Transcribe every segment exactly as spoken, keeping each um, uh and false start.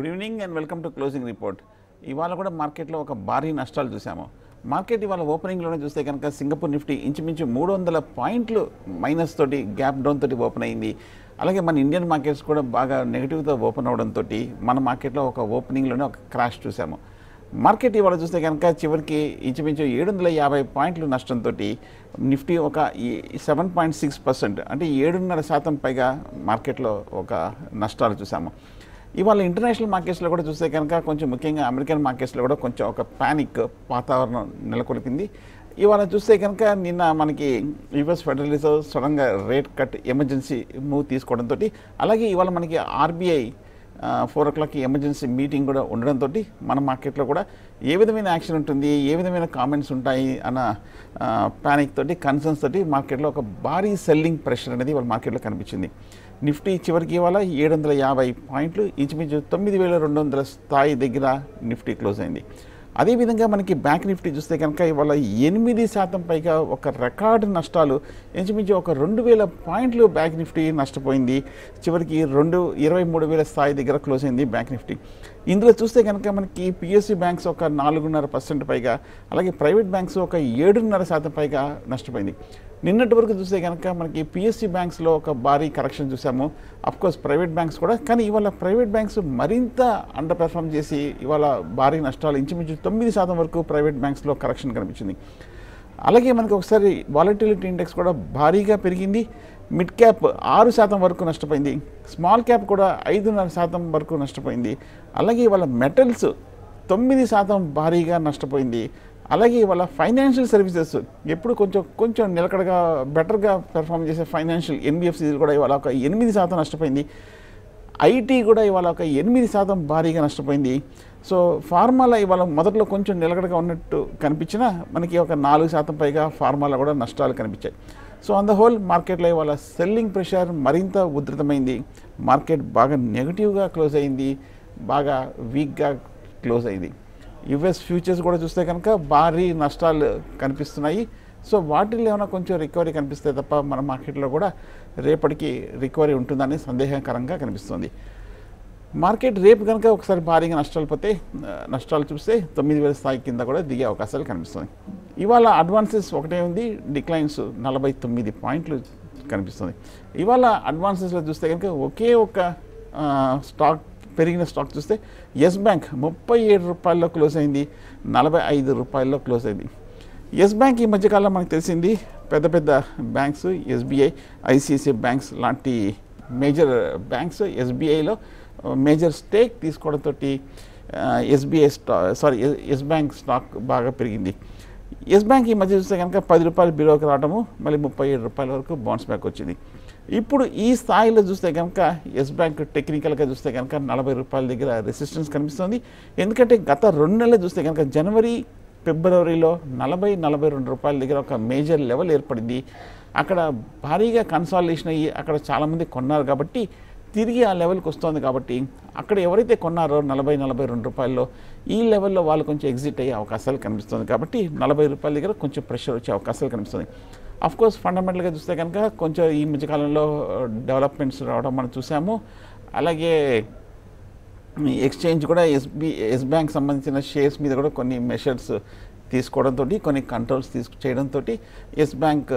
Good evening and welcome to closing report. ఇవాళ కూడా మార్కెట్లో ఒక భారీ నష్టాలు చూసాము. మార్కెట్ ఇవాళ ఓపెనింగ్లోనే చూస్తే కనుక సింగపూర్ నిఫ్టీ ఇంచుమించు మూడు వందల పాయింట్లు మైనస్ తోటి గ్యాప్ డౌన్ తోటి ఓపెన్ అయింది. అలాగే మన ఇండియన్ మార్కెట్స్ కూడా బాగా నెగిటివ్తో ఓపెన్ అవడంతో మన మార్కెట్లో ఒక ఓపెనింగ్లోనే ఒక క్రాష్ చూసాము. మార్కెట్ ఇవాళ చూస్తే కనుక చివరికి ఇంచుమించు ఏడు వందల యాభై పాయింట్లు నష్టంతో నిఫ్టీ ఒక సెవెన్ పాయింట్ సిక్స్ పర్సెంట్ అంటే ఏడున్నర శాతం పైగా మార్కెట్లో ఒక నష్టాలు చూసాము. ఇవాళ ఇంటర్నేషనల్ మార్కెట్స్లో కూడా చూస్తే కనుక కొంచెం ముఖ్యంగా అమెరికన్ మార్కెట్స్లో కూడా కొంచెం ఒక ప్యానిక్ వాతావరణం నెలకొల్పింది. ఇవాళ చూస్తే కనుక నిన్న మనకి యూఎస్ ఫెడరల్ రిజర్వ్ సడన్గా రేట్ కట్ ఎమర్జెన్సీ మూవ్ తీసుకోవడంతో, అలాగే ఇవాళ మనకి ఆర్బీఐ ఫోర్ ఓ క్లాక్కి ఎమర్జెన్సీ మీటింగ్ కూడా ఉండడంతో మన మార్కెట్లో కూడా ఏ విధమైన యాక్షన్ ఉంటుంది, ఏ విధమైన కామెంట్స్ ఉంటాయి అన్న ప్యానిక్ తోటి కన్సర్న్స్ తోటి మార్కెట్లో ఒక భారీ సెల్లింగ్ ప్రెషర్ అనేది వాళ్ళ మార్కెట్లో కనిపించింది. నిఫ్టీ చివరికి ఇవాళ ఏడు వందల యాభై పాయింట్లు ఇంచుమించు తొమ్మిది వేల రెండు వందల స్థాయి దగ్గర నిఫ్టీ క్లోజ్ అయింది. అదేవిధంగా మనకి బ్యాంక్ నిఫ్టీ చూస్తే కనుక ఇవాళ ఎనిమిది శాతం పైగా ఒక రికార్డు నష్టాలు, ఇంచుమించు ఒక రెండు వేల పాయింట్లు బ్యాంక్ నిఫ్టీ నష్టపోయింది. చివరికి రెండు ఇరవై మూడు వేల స్థాయి దగ్గర క్లోజ్ అయింది బ్యాంక్ నిఫ్టీ. ఇందులో చూస్తే కనుక మనకి పిఎస్సి బ్యాంక్స్ ఒక నాలుగున్నర పర్సెంట్ పైగా, అలాగే ప్రైవేట్ బ్యాంక్స్ ఒక ఏడున్నర శాతం పైగా నష్టపోయింది. నిన్నటి వరకు చూస్తే కనుక మనకి పిఎస్సి బ్యాంక్స్లో ఒక భారీ కరెక్షన్ చూసాము. అఫ్కోర్స్ ప్రైవేట్ బ్యాంక్స్ కూడా, కానీ ఇవాళ ప్రైవేట్ బ్యాంక్స్ మరింత అండర్ పెర్ఫామ్ చేసి ఇవాళ భారీ నష్టాలు ఇంచుమించు తొమ్మిది శాతం వరకు ప్రైవేట్ బ్యాంక్స్లో కరెక్షన్ కనిపించింది. అలాగే మనకి ఒకసారి వాలటిలిటీ ఇండెక్స్ కూడా భారీగా పెరిగింది. మిడ్ క్యాప్ ఆరు శాతం వరకు నష్టపోయింది, స్మాల్ క్యాప్ కూడా ఐదున్నర శాతం వరకు నష్టపోయింది. అలాగే ఇవాళ మెటల్స్ తొమ్మిది శాతం భారీగా నష్టపోయింది. అలాగే ఇవాళ ఫైనాన్షియల్ సర్వీసెస్ ఎప్పుడు కొంచెం కొంచెం నిలకడగా బెటర్గా పెర్ఫామ్ చేసే ఫైనాన్షియల్ ఎన్బిఎఫ్సీలు కూడా ఇవాళ ఒక ఎనిమిది శాతం నష్టపోయింది. ఐటీ కూడా ఇవాళ ఒక ఎనిమిది శాతం భారీగా నష్టపోయింది. సో ఫార్మాలా ఇవాళ మొదట్లో కొంచెం నిలకడగా ఉన్నట్టు కనిపించినా మనకి ఒక నాలుగు శాతం పైగా ఫార్మాలా కూడా నష్టాలు కనిపించాయి. సో ఆన్ ద హోల్ మార్కెట్లో ఇవాళ సెల్లింగ్ ప్రెషర్ మరింత ఉధృతమైంది. మార్కెట్ బాగా నెగిటివ్గా క్లోజ్ అయింది, బాగా వీక్గా క్లోజ్ అయింది. యుఎస్ ఫ్యూచర్స్ కూడా చూస్తే కనుక భారీ నష్టాలు కనిపిస్తున్నాయి. సో వాటిల్లో ఏమైనా కొంచెం రికవరీ కనిపిస్తాయి తప్ప మన మార్కెట్లో కూడా రేపటికి రికవరీ ఉంటుందని సందేహకరంగా కనిపిస్తుంది. మార్కెట్ రేపు కనుక ఒకసారి భారీగా నష్టాలు పోతే నష్టాలు చూస్తే తొమ్మిది వేల స్థాయి కింద కూడా దిగే అవకాశాలు కనిపిస్తుంది. ఇవాళ అడ్వాన్సెస్ ఒకటే ఉంది, డిక్లైన్స్ నలభై తొమ్మిది పాయింట్లు కనిపిస్తుంది. ఇవాళ అడ్వాన్సెస్లో చూస్తే కనుక ఒకే ఒక స్టాక్ పెరిగిన స్టాక్ చూస్తే ఎస్ బ్యాంక్ ముప్పై ఏడు రూపాయల్లో క్లోజ్ అయింది, నలభై ఐదు రూపాయల్లో క్లోజ్ అయింది. ఎస్ బ్యాంక్ ఈ మధ్యకాలంలో మనకు తెలిసింది పెద్ద పెద్ద బ్యాంక్స్ ఎస్బీఐ, ఐసిఐసిఐ బ్యాంక్స్ లాంటి మేజర్ బ్యాంక్స్ ఎస్బీఐలో మేజర్ స్టేక్ తీసుకోవడంతో SBI stock sorry yes bank stock బాగా పెరిగింది. ఎస్ బ్యాంక్ ఈ మధ్య చూస్తే కనుక పది రూపాయలు బిలోకి రావడము, మళ్ళీ ముప్పై ఏడు రూపాయల వరకు బౌన్స్ బ్యాక్ వచ్చింది. ఇప్పుడు ఈ స్థాయిలో చూస్తే కనుక ఎస్ బ్యాంక్ టెక్నికల్గా చూస్తే కనుక నలభై రూపాయల దగ్గర రెసిస్టెన్స్ కనిపిస్తుంది. ఎందుకంటే గత రెండు నెలలు చూస్తే కనుక జనవరి ఫిబ్రవరిలో నలభై నలభై రెండు రూపాయల దగ్గర ఒక మేజర్ లెవెల్ ఏర్పడింది. అక్కడ భారీగా కన్సాలిడేషన్ అయ్యి అక్కడ చాలామంది కొన్నారు కాబట్టి తిరిగి ఆ లెవెల్కి వస్తుంది. కాబట్టి అక్కడ ఎవరైతే కొన్నారో నలభై నలభై రెండు రూపాయల్లో ఈ లెవెల్లో వాళ్ళు కొంచెం ఎగ్జిట్ అయ్యే అవకాశాలు కనిపిస్తుంది. కాబట్టి నలభై రూపాయల దగ్గర కొంచెం ప్రెషర్ వచ్చే అవకాశాలు కనిపిస్తుంది. అఫ్కోర్స్ ఫండమెంటల్గా చూస్తే కనుక కొంచెం ఈ మధ్యకాలంలో డెవలప్మెంట్స్ రావడం మనం చూసాము. అలాగే ఎక్స్చేంజ్ కూడా ఎస్బీ ఎస్ బ్యాంక్ సంబంధించిన షేర్స్ మీద కూడా కొన్ని మెషర్స్ తీసుకోవడంతో, కొన్ని కంట్రోల్స్ తీసుకు చేయడంతో ఎస్ బ్యాంక్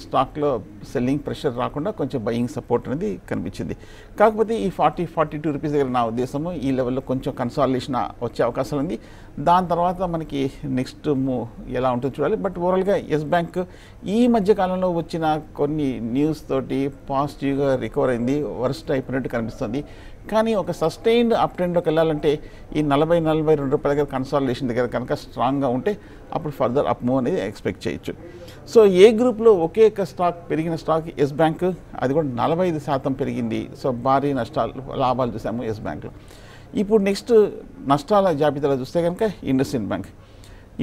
స్టాక్లో సెల్లింగ్ ప్రెషర్ రాకుండా కొంచెం బయింగ్ సపోర్ట్ అనేది కనిపించింది. కాకపోతే ఈ ఫార్టీ ఫార్టీ టూ రూపీస్ దగ్గర నా ఉద్దేశము ఈ లెవెల్లో కొంచెం కన్సాలిడేషన్ వచ్చే అవకాశం ఉంది. దాని తర్వాత మనకి నెక్స్ట్ మూవ్ ఎలా ఉంటుందో చూడాలి. బట్ ఓవరాల్గా ఎస్ బ్యాంక్ ఈ మధ్య కాలంలో వచ్చిన కొన్ని న్యూస్ తోటి పాజిటివ్గా రికవర్ అయింది, వర్స్ట్ అయిపోయినట్టు కనిపిస్తుంది. కానీ ఒక సస్టైన్డ్ అప్ ట్రెండ్లోకి వెళ్ళాలంటే ఈ నలభై నలభై రెండు రూపాయల దగ్గర కన్సాలిడేషన్ దగ్గర కనుక స్ట్రాంగ్గా ఉంటే అప్పుడు ఫర్దర్ అప్ మూవ్ అనేది ఎక్స్పెక్ట్ చేయొచ్చు. సో ఏ గ్రూప్లో ఒకే ఒక స్టాక్ పెరిగిన స్టాక్ ఎస్ బ్యాంక్, అది కూడా నలభై ఐదు శాతం పెరిగింది. సో భారీ నష్టాలు లాభాలు చూసాము ఎస్ బ్యాంక్లో. ఇప్పుడు నెక్స్ట్ నష్టాల జాబితాలో చూస్తే కనుక ఇండస్ఇండ్ బ్యాంక్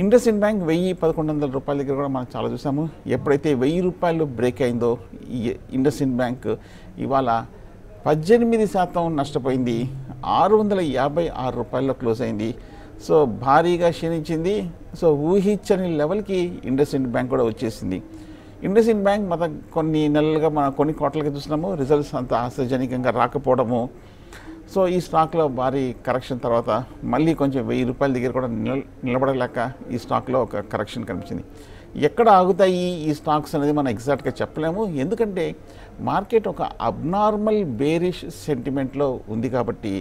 ఇండస్ఇండ్ బ్యాంక్ వెయ్యి పదకొండు వందల రూపాయల దగ్గర కూడా మనం చాలా చూసాము. ఎప్పుడైతే వెయ్యి రూపాయలు బ్రేక్ అయిందో ఇండస్ఇండ్ బ్యాంక్ ఇవాళ పద్దెనిమిది శాతం నష్టపోయింది, ఆరు వందల యాభై ఆరు రూపాయల్లో క్లోజ్ అయింది. సో భారీగా క్షీణించింది. సో ఊహించని లెవెల్కి ఇండస్ఇండ్ బ్యాంక్ కూడా వచ్చేసింది. ఇండస్ఇండ్ బ్యాంక్ మన కొన్ని నెలలుగా మనం కొన్ని కోట్లకి చూసినాము, రిజల్ట్స్ అంత ఆశాజనకంగా రాకపోవడము, సో ఈ స్టాక్లో భారీ కరెక్షన్ తర్వాత మళ్ళీ కొంచెం వెయ్యి రూపాయల దగ్గర కూడా నిల నిలబడలేక ఈ స్టాక్లో ఒక కరెక్షన్ కనిపించింది. ఎక్కడ ఆగుతాయి ఈ స్టాక్స్ అనేది మనం ఎగ్జాక్ట్గా చెప్పలేము, ఎందుకంటే మార్కెట్ ఒక అబ్నార్మల్ బేరిష్ సెంటిమెంట్లో ఉంది కాబట్టి.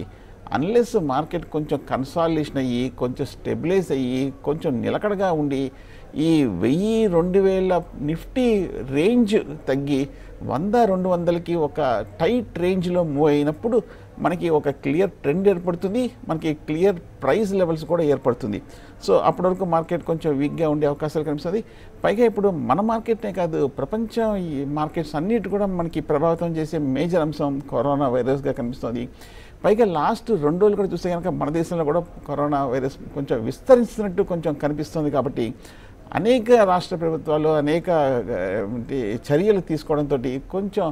అన్లెస్ మార్కెట్ కొంచెం కన్సాలిడేషన్ అయ్యి కొంచెం స్టెబిలైజ్ అయ్యి కొంచెం నిలకడగా ఉండి ఈ వెయ్యి రెండు వేల నిఫ్టీ రేంజ్ తగ్గి వంద రెండు వందలకి ఒక టైట్ రేంజ్లో మూవ్ అయినప్పుడు మనకి ఒక క్లియర్ ట్రెండ్ ఏర్పడుతుంది, మనకి క్లియర్ ప్రైస్ లెవెల్స్ కూడా ఏర్పడుతుంది. సో అప్పటి వరకు మార్కెట్ కొంచెం వీక్గా ఉండే అవకాశాలు కనిపిస్తుంది. పైగా ఇప్పుడు మన మార్కెట్నే కాదు, ప్రపంచం ఈ మార్కెట్స్ అన్నిటి కూడా మనకి ప్రభావితం చేసే మేజర్ అంశం కరోనా వైరస్గా కనిపిస్తుంది. పైగా లాస్ట్ రెండు రోజులు కూడా చూస్తే కనుక మన దేశంలో కూడా కరోనా వైరస్ కొంచెం విస్తరిస్తున్నట్టు కొంచెం కనిపిస్తుంది. కాబట్టి అనేక రాష్ట్ర ప్రభుత్వాలు అనేక చర్యలు తీసుకోవడంతో కొంచెం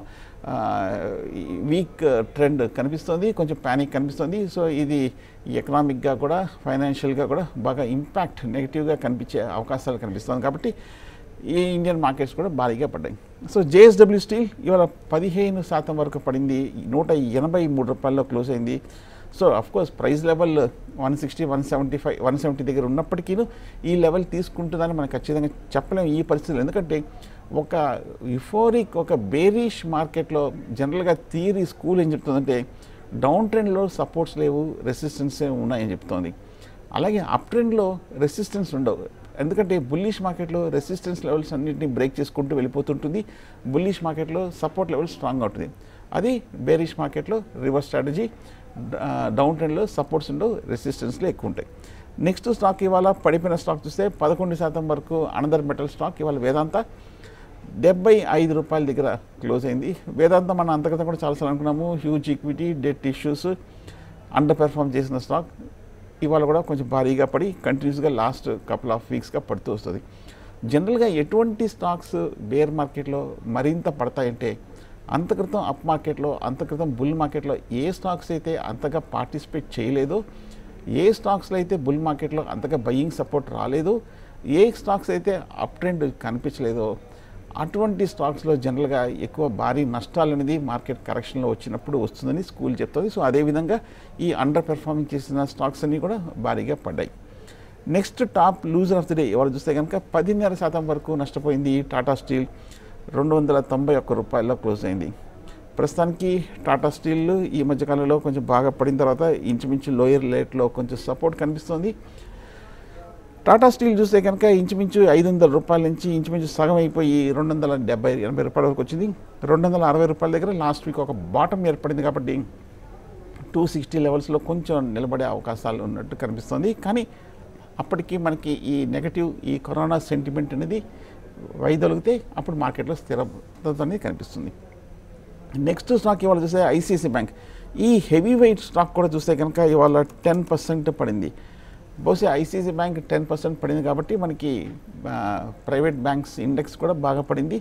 వీక్ ట్రెండ్ కనిపిస్తుంది, కొంచెం ప్యానిక్ కనిపిస్తుంది. సో ఇది ఎకనామిక్గా కూడా ఫైనాన్షియల్గా కూడా బాగా ఇంపాక్ట్ నెగిటివ్గా కనిపించే అవకాశాలు కనిపిస్తుంది. కాబట్టి ఈ ఇండియన్ మార్కెట్స్ కూడా భారీగా పడ్డాయి. సో జేఎస్డబ్ల్యూ స్టీల్ ఇవాళ పదిహేను శాతం వరకు పడింది, నూట ఎనభై మూడు రూపాయల్లో క్లోజ్ అయింది. So of course price level one sixty one seventy five one seventy దగ్గర ఉన్నప్పటికీ ఈ లెవెల్ తీసుకుంటుందని మనం ఖచ్చితంగా చెప్పలేము ఈ పరిస్థితులు, ఎందుకంటే ఒక యుఫోరిక్ ఒక బేరిష్ మార్కెట్లో జనరల్గా థియరీ స్కూల్ ఏం చెప్తుందంటే డౌన్ ట్రెండ్లో సపోర్ట్స్ లేవు, రెసిస్టెన్సే ఉన్నాయని చెప్తోంది. అలాగే అప్ ట్రెండ్లో రెసిస్టెన్స్ ఉండవు, ఎందుకంటే బుల్లిష్ మార్కెట్లో రెసిస్టెన్స్ లెవెల్స్ అన్నింటినీ బ్రేక్ చేసుకుంటూ వెళ్ళిపోతుంటుంది, బుల్లిష్ మార్కెట్లో సపోర్ట్ లెవెల్ స్ట్రాంగ్ అవుతుంది. అది బేరిష్ మార్కెట్లో రివర్స్ స్ట్రాటజీ, డౌన్ ట్రెండ్లో సపోర్ట్స్ ఉండవు, రెసిస్టెన్స్లో ఎక్కువ ఉంటాయి. నెక్స్ట్ స్టాక్ ఇవాళ పడిపోయిన స్టాక్ చూస్తే పదకొండు శాతం వరకు అనదర్ మెటల్ స్టాక్ ఇవాళ వేదాంత డెబ్బై ఐదు రూపాయల దగ్గర క్లోజ్ అయింది. వేదాంత మనం అంతగతం కూడా చాలాసార్లు అనుకున్నాము, huge equity debt issues under perform చేసిన స్టాక్ ఇవాళ కూడా కొంచెం భారీగా పడి కంటిన్యూస్గా లాస్ట్ కపుల్ ఆఫ్ వీక్స్గా పడుతూ వస్తుంది. జనరల్గా ఎటువంటి స్టాక్స్ బేర్ మార్కెట్లో మరింత పడతాయంటే అంతక్రితం అప్ మార్కెట్లో అంతక్రితం బుల్ మార్కెట్లో ఏ స్టాక్స్ అయితే అంతగా పార్టిసిపేట్ చేయలేదో, ఏ స్టాక్స్లో అయితే బుల్ మార్కెట్లో అంతగా బయ్యింగ్ సపోర్ట్ రాలేదు, ఏ స్టాక్స్ అయితే అప్ ట్రెండ్ కనిపించలేదో అటువంటి స్టాక్స్లో జనరల్గా ఎక్కువ భారీ నష్టాలు అనేది మార్కెట్ కరెక్షన్లో వచ్చినప్పుడు వస్తుందని స్కూల్ చెప్తుంది. సో అదేవిధంగా ఈ అండర్ పెర్ఫార్మింగ్ చేసిన స్టాక్స్ అన్నీ కూడా భారీగా పడ్డాయి. Next top loser of the day ఎవరు చూస్తే కనుక పదిన్నర శాతం వరకు నష్టపోయింది టాటా స్టీల్, రెండు వందల తొంభై ఒక్క రూపాయల్లో క్లోజ్ అయింది. ప్రస్తుతానికి టాటా స్టీల్ ఈ మధ్యకాలంలో కొంచెం బాగా పడిన తర్వాత ఇంచుమించు లోయర్ రేట్లో కొంచెం సపోర్ట్ కనిపిస్తుంది. టాటా స్టీల్ చూస్తే కనుక ఇంచుమించు ఐదు వందల రూపాయల నుంచి ఇంచుమించు సగం అయిపోయి రెండు వందల డెబ్బై ఎనభై రూపాయల వరకు వచ్చింది. రెండు వందల అరవై రూపాయల దగ్గర లాస్ట్ వీక్ ఒక బాటం ఏర్పడింది కాబట్టి టూ సిక్స్టీ లెవెల్స్లో కొంచెం నిలబడే అవకాశాలు ఉన్నట్టు కనిపిస్తుంది. కానీ అప్పటికీ మనకి ఈ నెగటివ్ ఈ కరోనా సెంటిమెంట్ అనేది వైదొలిగితే అప్పుడు మార్కెట్లో స్థిరత అనేది కనిపిస్తుంది. నెక్స్ట్ స్టాక్ ఇవాళ చూస్తే ఐసీసీ బ్యాంక్, ఈ హెవీ వెయిట్ స్టాక్ కూడా చూస్తే కనుక ఇవాళ టెన్ పర్సెంట్ పడింది. బహుశా ఐసీసీ బ్యాంక్ టెన్ పర్సెంట్ పడింది కాబట్టి మనకి ప్రైవేట్ బ్యాంక్స్ ఇండెక్స్ కూడా బాగా పడింది.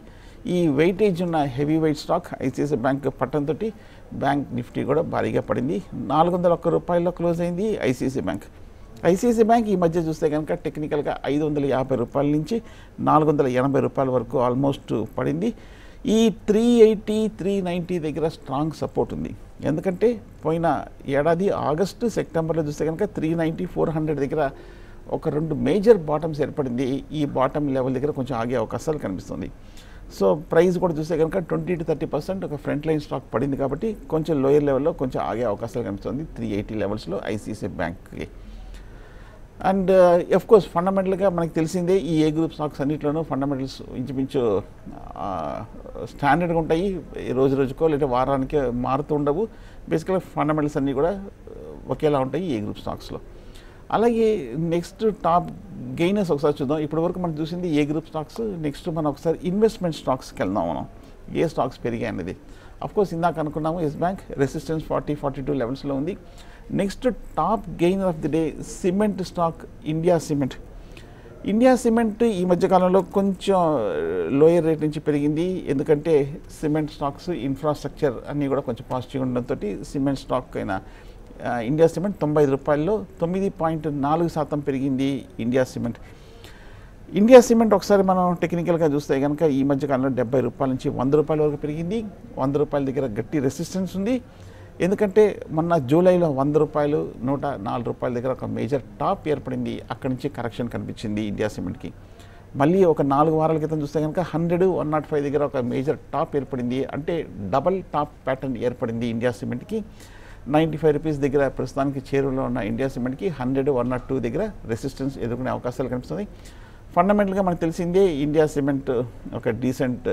ఈ వెయిటేజ్ ఉన్న heavy weight stock ICICI bank పట్టణంతో బ్యాంక్ నిఫ్టీ కూడా భారీగా పడింది, నాలుగు వందల ఒక్క రూపాయల్లో క్లోజ్ అయింది ఐసీసీ బ్యాంక్. ఐసీఐసీ బ్యాంక్ ఈ మధ్య చూస్తే కనుక టెక్నికల్గా ఐదు వందల యాభై రూపాయల నుంచి నాలుగు వందల ఎనభై రూపాయల వరకు ఆల్మోస్ట్ పడింది. ఈ త్రీ ఎయిటీ త్రీ నైంటీ దగ్గర స్ట్రాంగ్ సపోర్ట్ ఉంది, ఎందుకంటే పోయిన ఏడాది ఆగస్టు సెప్టెంబర్లో చూస్తే కనుక త్రీ నైంటీ ఫోర్ హండ్రెడ్ దగ్గర ఒక రెండు మేజర్ బాటమ్స్ ఏర్పడింది. ఈ బాటమ్ లెవెల్ దగ్గర కొంచెం ఆగే అవకాశాలు కనిపిస్తుంది. సో ప్రైస్ కూడా చూస్తే కనుక ట్వంటీ టు థర్టీ పర్సెంట్ ఒక ఫ్రంట్ లైన్ స్టాక్ పడింది కాబట్టి కొంచెం లోయర్ లెవెల్లో కొంచెం ఆగే అవకాశాలు కనిపిస్తుంది త్రీ ఎయిటీ లెవెల్స్లో ఐసీఐసీఐ బ్యాంక్కి. అండ్ అఫ్ కోర్స్ ఫండమెంటల్గా మనకు తెలిసిందే ఈ ఏ గ్రూప్ స్టాక్స్ అన్నింటిలోనూ ఫండమెంటల్స్ ఇంచుమించు స్టాండర్డ్గా ఉంటాయి, రోజు రోజుకో లేదా వారానికే మారుతూ ఉండవు. బేసికల్గా ఫండమెంటల్స్ అన్నీ కూడా ఒకేలా ఉంటాయి ఏ గ్రూప్ స్టాక్స్లో. అలాగే నెక్స్ట్ టాప్ గెయినర్స్ ఒకసారి చూద్దాం. ఇప్పటివరకు మనం చూసింది ఏ గ్రూప్ స్టాక్స్, నెక్స్ట్ మనం ఒకసారి ఇన్వెస్ట్మెంట్ స్టాక్స్కి వెళ్దాం. మనం ఏ స్టాక్స్ పెరిగాయి అనేది అఫ్కోర్స్ ఇందాక అనుకున్నాము Yes Bank resistance forty forty two లెవెల్స్లో ఉంది. Next top gainer of the day cement stock India cement. India cement ఈ మధ్యకాలంలో కొంచెం లోయర్ రేట్ నుంచి పెరిగింది, ఎందుకంటే సిమెంట్ స్టాక్స్ ఇన్ఫ్రాస్ట్రక్చర్ అన్నీ కూడా కొంచెం పాజిటివ్గా ఉండడంతో సిమెంట్ స్టాక్ అయిన ఇండియా సిమెంట్ తొంభై ఐదు రూపాయల్లో తొమ్మిది పాయింట్ నాలుగు శాతం పెరిగింది ఇండియా సిమెంట్. ఇండియా సిమెంట్ ఒకసారి మనం టెక్నికల్గా చూస్తే కనుక ఈ మధ్యకాలంలో డెబ్బై రూపాయల నుంచి వంద రూపాయల వరకు పెరిగింది, వంద రూపాయల దగ్గర గట్టి రెసిస్టెన్స్ ఉంది. ఎందుకంటే మొన్న జూలైలో వంద రూపాయలు నూట నాలుగు రూపాయల దగ్గర ఒక మేజర్ టాప్ ఏర్పడింది. అక్కడి నుంచి కరెక్షన్ కనిపించింది ఇండియా సిమెంట్కి. మళ్ళీ ఒక నాలుగు వారాల క్రితం చూస్తే కనుక హండ్రెడ్ వన్ నాట్ ఫైవ్ దగ్గర ఒక మేజర్ టాప్ ఏర్పడింది. అంటే డబల్ టాప్ ప్యాటర్న్ ఏర్పడింది ఇండియా సిమెంట్కి. నైంటీ ఫైవ్ రూపీస్ దగ్గర ప్రస్తుతానికి చేరువలో ఉన్న ఇండియా సిమెంట్కి హండ్రెడ్ వన్ నాట్ టూ దగ్గర రెసిస్టెన్స్ ఎదుర్కొనే అవకాశాలు కనిపిస్తుంది. ఫండమెంటల్గా మనకు తెలిసిందే ఇండియా సిమెంట్ ఒక డీసెంట్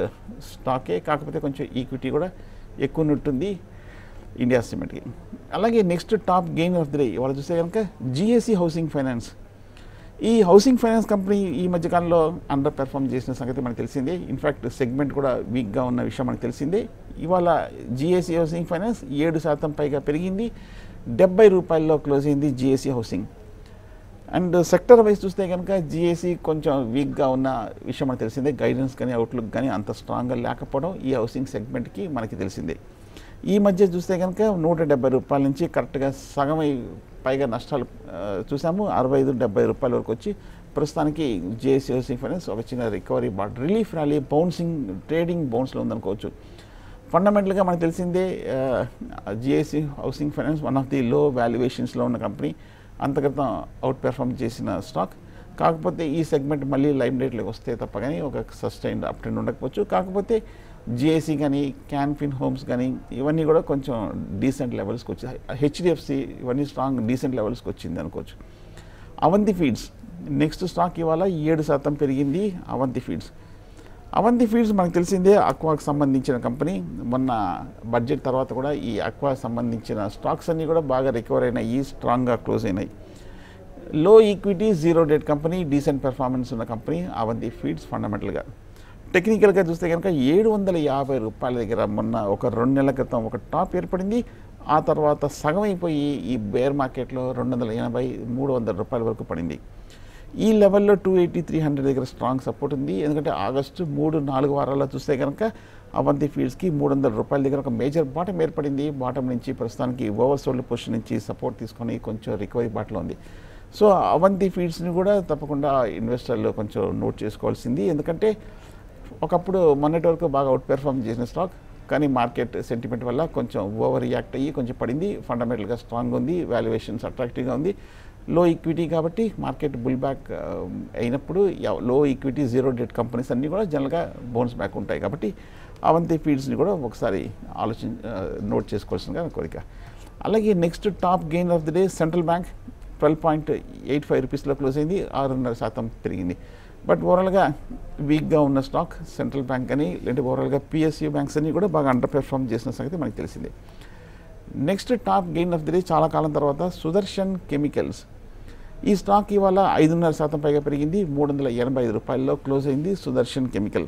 స్టాకే, కాకపోతే కొంచెం ఈక్విటీ కూడా ఎక్కువ ఉంటుంది ఇండియా సిమెంట్కి. అలాగే next top gain of the day వాళ్ళు చూస్తే కనుక జిఎస్సి హౌసింగ్ ఫైనాన్స్. ఈ హౌసింగ్ ఫైనాన్స్ కంపెనీ ఈ మధ్యకాలంలో అండర్ పెర్ఫామ్ చేసిన సంగతి మనకు తెలిసిందే. ఇన్ఫ్యాక్ట్ సెగ్మెంట్ కూడా వీక్గా ఉన్న విషయం మనకు తెలిసిందే. ఇవాళ జిఎస్సి హౌసింగ్ ఫైనాన్స్ ఏడు శాతం పైగా పెరిగింది, డెబ్బై రూపాయల్లో క్లోజ్ అయింది GIC housing. And sector wise చూస్తే కనుక జిఎస్సి కొంచెం వీక్గా ఉన్న విషయం మనకు తెలిసిందే. గైడెన్స్ కానీ అవుట్లుక్ కానీ అంత స్ట్రాంగ్గా లేకపోవడం ఈ హౌసింగ్ సెగ్మెంట్కి మనకి తెలిసిందే. ఈ మధ్య చూస్తే కనుక నూట డెబ్బై రూపాయల నుంచి కరెక్ట్గా సగం పైగా నష్టాలు చూసాము. అరవై ఐదు డెబ్బై రూపాయల వరకు వచ్చి ప్రస్తుతానికి జిఎస్సి హౌసింగ్ ఫైనాన్స్ ఒక చిన్న recovery but relief rally bouncing trading బౌన్స్లో ఉందనుకోవచ్చు. ఫండమెంటల్గా మనకు తెలిసిందే GIC housing finance one of the low వాల్యుయేషన్స్లో ఉన్న కంపెనీ, అంతగతం అవుట్ పెర్ఫామ్ చేసిన స్టాక్. కాకపోతే ఈ సెగ్మెంట్ మళ్ళీ లైమ్ లైట్లోకి వస్తే తప్ప కానీ ఒక సస్టైన్డ్ అప్ ట్రెండ్ ఉండకపోవచ్చు. కాకపోతే జిఎస్సి కానీ క్యాన్ ఫిన్ హోమ్స్ కానీ ఇవన్నీ కూడా కొంచెం డీసెంట్ లెవెల్స్కి వచ్చాయి. హెచ్డిఎఫ్సి ఇవన్నీ స్ట్రాంగ్ డీసెంట్ లెవెల్స్కి వచ్చింది అనుకోవచ్చు. అవంతి ఫీడ్స్ నెక్స్ట్ స్టాక్ ఇవాళ ఏడు శాతం పెరిగింది అవంతి ఫీడ్స్. అవంతి ఫీడ్స్ మనకు తెలిసిందే అక్వాకు సంబంధించిన కంపెనీ. మొన్న బడ్జెట్ తర్వాత కూడా ఈ అక్వాకు సంబంధించిన స్టాక్స్ అన్నీ కూడా బాగా రికవర్ అయినాయి, స్ట్రాంగ్గా క్లోజ్ అయినాయి. Low equity zero debt company, decent performance ఉన్న కంపెనీ అవంతి ఫీడ్స్. ఫండమెంటల్గా టెక్నికల్గా చూస్తే కనుక ఏడు వందల యాభై రూపాయల దగ్గర మొన్న ఒక రెండు నెలల క్రితం ఒక టాప్ ఏర్పడింది. ఆ తర్వాత సగం అయిపోయి ఈ బేర్ మార్కెట్లో రెండు వందల ఎనభై మూడు వందల రూపాయల వరకు పడింది. ఈ లెవెల్లో టూ ఎయిటీ త్రీ హండ్రెడ్ దగ్గర స్ట్రాంగ్ సపోర్ట్ ఉంది. ఎందుకంటే ఆగస్టు మూడు నాలుగు వారాల్లో చూస్తే కనుక అవంతి ఫీడ్స్కి మూడు వందల రూపాయల దగ్గర ఒక మేజర్ బాటం ఏర్పడింది. బాటం నుంచి ప్రస్తుతానికి ఓవర్ సోల్డ్ పొజిషన్ నుంచి సపోర్ట్ తీసుకొని కొంచెం రికవరీ బాటలో ఉంది. సో అవంతి ఫీడ్స్ని కూడా తప్పకుండా ఇన్వెస్టర్లు కొంచెం నోట్ చేసుకోవాల్సింది. ఎందుకంటే ఒకప్పుడు మొన్నటి వరకు బాగా అవుట్ పెర్ఫామ్ చేసిన స్టాక్, కానీ మార్కెట్ సెంటిమెంట్ వల్ల కొంచెం ఓవర్ రియాక్ట్ అయ్యి కొంచెం పడింది. ఫండమెంటల్గా స్ట్రాంగ్ ఉంది, వాల్యుయేషన్స్ అట్రాక్టివ్గా ఉంది, లో ఈక్విటీ కాబట్టి మార్కెట్ బుల్ బ్యాక్ అయినప్పుడు లో ఈక్విటీ జీరో డెట్ కంపెనీస్ అన్నీ కూడా జనరల్గా బౌన్స్ బ్యాక్ ఉంటాయి. కాబట్టి అవంతి ఫీడ్స్ని కూడా ఒకసారి ఆలోచి నోట్ చేసుకోవాల్సిన కోరిక. అలాగే next top gain of the day central bank twelve point eight five రూపీస్లో క్లోజ్ అయింది, ఆరున్నర శాతం పెరిగింది. బట్ ఓవరాల్గా వీక్గా ఉన్న స్టాక్ సెంట్రల్ బ్యాంక్ అని, లేదంటే ఓవరాల్గా పిఎస్యూ బ్యాంక్స్ అన్నీ కూడా బాగా అండర్ పెర్ఫామ్ చేసిన సంగతి మనకు తెలిసిందే. Next top gain of the day చాలా కాలం తర్వాత సుదర్శన్ కెమికల్స్. ఈ స్టాక్ ఇవాళ ఐదున్నర శాతం పైగా పెరిగింది, మూడు వందల ఎనభై ఐదు రూపాయల్లో క్లోజ్ అయింది సుదర్శన్ కెమికల్.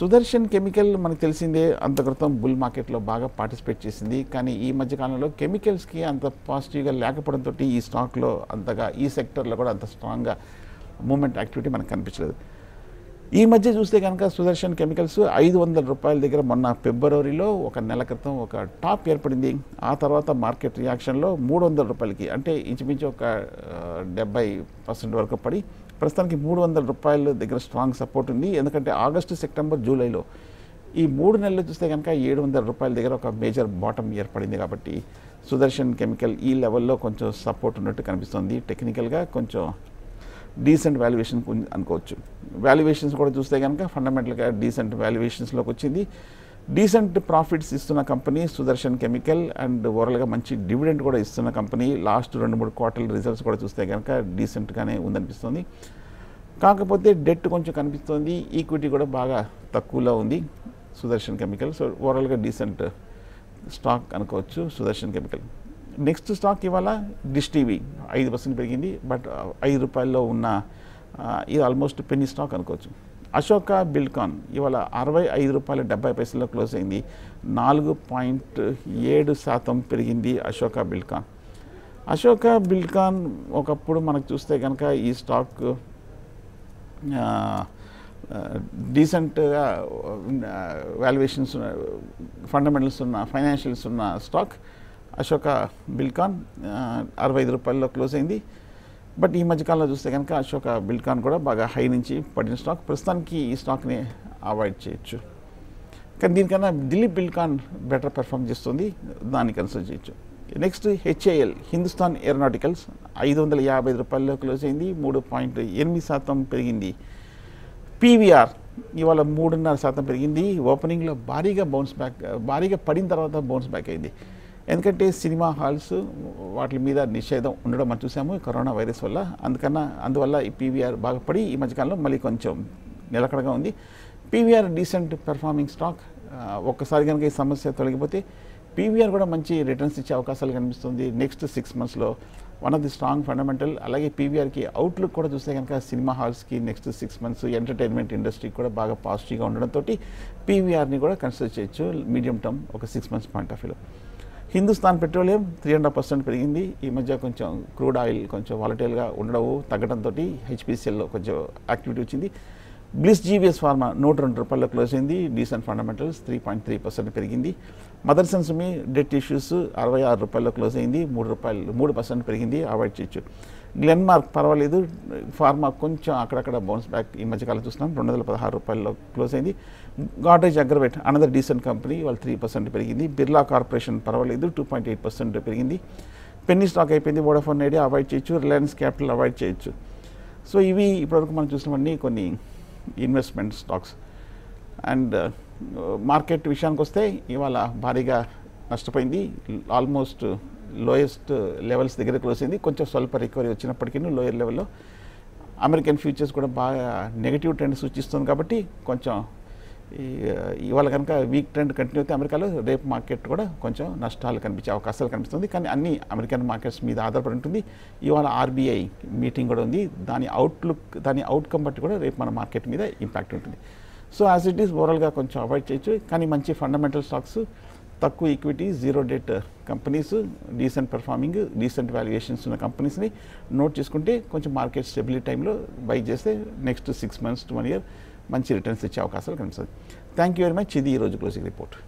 సుదర్శన్ కెమికల్ మనకు తెలిసిందే అంత క్రితం బుల్ మార్కెట్లో బాగా పార్టిసిపేట్ చేసింది. కానీ ఈ మధ్యకాలంలో కెమికల్స్కి అంత పాజిటివ్గా లేకపోవడంతో ఈ స్టాక్లో అంతగా, ఈ సెక్టర్లో కూడా అంత స్ట్రాంగ్గా మూమెంట్ యాక్టివిటీ మనకు కనిపించలేదు. ఈ మధ్య చూస్తే కనుక సుదర్శన్ కెమికల్స్ ఐదు వందల రూపాయల దగ్గర మొన్న ఫిబ్రవరిలో ఒక నెల క్రితం ఒక టాప్ ఏర్పడింది. ఆ తర్వాత మార్కెట్ రియాక్షన్లో మూడు వందల రూపాయలకి అంటే ఇంచుమించు ఒక డెబ్బై పర్సెంట్ వరకు పడి ప్రస్తుతానికి మూడు వందల రూపాయల దగ్గర స్ట్రాంగ్ సపోర్ట్ ఉంది. ఎందుకంటే ఆగస్టు, సెప్టెంబర్, జూలైలో ఈ మూడు నెలలు చూస్తే కనుక ఏడు వందల రూపాయల దగ్గర ఒక మేజర్ బాటం ఏర్పడింది. కాబట్టి సుదర్శన్ కెమికల్ ఈ లెవెల్లో కొంచెం సపోర్ట్ ఉన్నట్టు కనిపిస్తుంది. టెక్నికల్గా కొంచెం డీసెంట్ వాల్యుయేషన్ అనుకోవచ్చు. వాల్యుయేషన్స్ కూడా చూస్తే కనుక ఫండమెంటల్గా డీసెంట్ వాల్యుయేషన్స్లోకి వచ్చింది. డీసెంట్ ప్రాఫిట్స్ ఇస్తున్న కంపెనీ సుదర్శన్ కెమికల్. అండ్ ఓవరాల్గా మంచి డివిడెంట్ కూడా ఇస్తున్న కంపెనీ. లాస్ట్ రెండు మూడు క్వార్టర్ల రిజల్ట్స్ కూడా చూస్తే కనుక డీసెంట్గానే ఉందనిపిస్తుంది. కాకపోతే డెట్ కొంచెం కనిపిస్తుంది, ఈక్విటీ కూడా బాగా తక్కువలో ఉంది సుదర్శన్ కెమికల్. సో ఓవరాల్గా డీసెంట్ స్టాక్ అనుకోవచ్చు సుదర్శన్ కెమికల్. నెక్స్ట్ స్టాక్ ఇవాళ డిష్ టీవీ ఐదు పర్సెంట్ పెరిగింది. బట్ ఐదు రూపాయల్లో ఉన్న ఇది ఆల్మోస్ట్ పెన్నీ స్టాక్ అనుకోవచ్చు. అశోక బిల్కాన్ ఇవాళ అరవై ఐదు రూపాయల డెబ్బై పైసల్లో క్లోజ్ అయింది, నాలుగు పాయింట్ ఏడు శాతం పెరిగింది అశోక బిల్కాన్. అశోక బిల్కాన్ ఒకప్పుడు మనకు చూస్తే కనుక ఈ స్టాక్ డీసెంట్గా వాల్యుయేషన్స్ ఉన్న, ఫండమెంటల్స్ ఉన్న, ఫైనాన్షియల్స్ ఉన్న స్టాక్ అశోక బిల్కాన్ అరవై ఐదు రూపాయల్లో క్లోజ్ అయింది. బట్ ఈ మధ్యకాలంలో చూస్తే కనుక అశోక బిల్కాన్ కూడా బాగా హై నుంచి పడిన స్టాక్. ప్రస్తుతానికి ఈ స్టాక్ని అవాయిడ్ చేయొచ్చు. కానీ దీనికన్నా ఢిల్లీ బిల్కాన్ బెటర్ పెర్ఫామ్ చేస్తుంది, దాన్ని కన్సిడర్ చేయొచ్చు. నెక్స్ట్ హెచ్ఏఎల్ హిందుస్థాన్ ఏరోనాటికల్స్ ఐదు వందల యాభై ఐదు రూపాయల్లో క్లోజ్ అయింది, మూడు పాయింట్ ఎనిమిది శాతం పెరిగింది. పీవీఆర్ ఇవాళ మూడున్నర శాతం పెరిగింది, ఓపెనింగ్లో భారీగా బౌన్స్ బ్యాక్ భారీగా పడిన తర్వాత బౌన్స్ బ్యాక్ అయింది. ఎందుకంటే సినిమా హాల్స్ వాటి మీద నిషేధం ఉండడం మనం చూసాము కరోనా వైరస్ వల్ల, అందుకన్నా అందువల్ల ఈ పీవీఆర్ బాగా పడి ఈ మధ్యకాలంలో మళ్ళీ కొంచెం నిలకడగా ఉంది. పీవీఆర్ డీసెంట్ పెర్ఫార్మింగ్ స్టాక్, ఒక్కసారి కనుక ఈ సమస్య తొలగిపోతే పీవీఆర్ కూడా మంచి రిటర్న్స్ ఇచ్చే అవకాశాలు కనిపిస్తుంది నెక్స్ట్ సిక్స్ మంత్స్లో. One of the strong fundamental. అలాగే పీవీఆర్కి అవుట్లుక్ కూడా చూస్తే కనుక సినిమా హాల్స్కి నెక్స్ట్ సిక్స్ మంత్స్ ఎంటర్టైన్మెంట్ ఇండస్ట్రీకి కూడా బాగా పాజిటివ్గా ఉండడంతో పీవీఆర్ని కూడా కన్సిడర్ చేయొచ్చు మీడియం టర్మ్ ఒక సిక్స్ మంత్స్ పాయింట్ ఆఫ్ వ్యూలో. Hindustan petroleum three and half percent పెరిగింది, ఈ మధ్య కొంచెం క్రూడ్ ఆయిల్ కొంచెం వాలటైల్గా ఉండవు తగ్గడంతో హెచ్పిసిఎల్లో కొంచెం యాక్టివిటీ వచ్చింది. బ్లిస్ జీవీఎస్ ఫార్మా నూట రెండు రూపాయల్లో క్లోజ్ అయింది, decent fundamentals three point three percent పెరిగింది. మదర్ సన్సుమి డెట్ ఇష్యూస్ అరవై ఆరు రూపాయల్లో క్లోజ్ అయింది, మూడు రూపాయలు మూడు పర్సెంట్ పెరిగింది, అవాయిడ్ చేయొచ్చు. గ్లెన్ మార్క్ పర్వాలేదు, ఫార్మా కొంచెం అక్కడక్కడ బౌన్స్ బ్యాక్ ఈ మధ్యకాలం చూస్తున్నాం, రెండు వందల పదహారు రూపాయల్లో క్లోజ్ అయింది. Godrej agrovet another decent company, వాళ్ళు త్రీ పర్సెంట్ పెరిగింది. బిర్లా కార్పొరేషన్ పర్వాలేదు, టూ పాయింట్ ఎయిట్ పర్సెంట్ పెరిగింది. పెన్నీ స్టాక్ అయిపోయింది, వోడాఫోన్ ఐడియా అవాయిడ్ చేయొచ్చు, రిలయన్స్ క్యాపిటల్ అవాయిడ్ చేయొచ్చు. సో ఇవి ఇప్పటివరకు మనం చూసినవన్నీ కొన్ని ఇన్వెస్ట్మెంట్ స్టాక్స్. అండ్ మార్కెట్ విషయానికి వస్తే ఇవాళ భారీగా నష్టపోయింది, ఆల్మోస్ట్ లోయెస్ట్ లెవెల్స్ దగ్గర క్లోజ్ అయింది, కొంచెం స్వల్ప రికవరీ వచ్చినప్పటికీ లోయర్ లెవెల్లో. అమెరికన్ ఫ్యూచర్స్ కూడా బాగా నెగిటివ్ ట్రెండ్ సూచిస్తుంది కాబట్టి కొంచెం ఇవాళ కనుక వీక్ ట్రెండ్ కంటిన్యూ అయితే అమెరికాలో రేపు మార్కెట్ కూడా కొంచెం నష్టాలు కనిపించే అవకాశాలు కనిపిస్తుంది. కానీ అన్ని అమెరికన్ మార్కెట్స్ మీద ఆధారపడి ఉంటుంది. ఇవాళ ఆర్బీఐ మీటింగ్ కూడా ఉంది, దాని అవుట్లుక్ దాని అవుట్కమ్ బట్టి కూడా రేపు మన మార్కెట్ మీద ఇంపాక్ట్ ఉంటుంది. సో యాజ్ ఇట్ ఈస్ ఓవరాల్గా కొంచెం అవాయిడ్ చేయొచ్చు, కానీ మంచి ఫండమెంటల్ స్టాక్స్, తక్కువ equity, zero debt companies, decent performing, decent valuations ఉన్న కంపెనీస్ని నోట్ చేసుకుంటే కొంచెం మార్కెట్ స్టెబిలిటీ టైంలో బై చేస్తే next six months to one year మంచి రిటర్న్స్ ఇచ్చే అవకాశాలు కనిపిస్తుంది. Thank you very much. ఇది ఈరోజు క్లోజింగ్ రిపోర్ట్.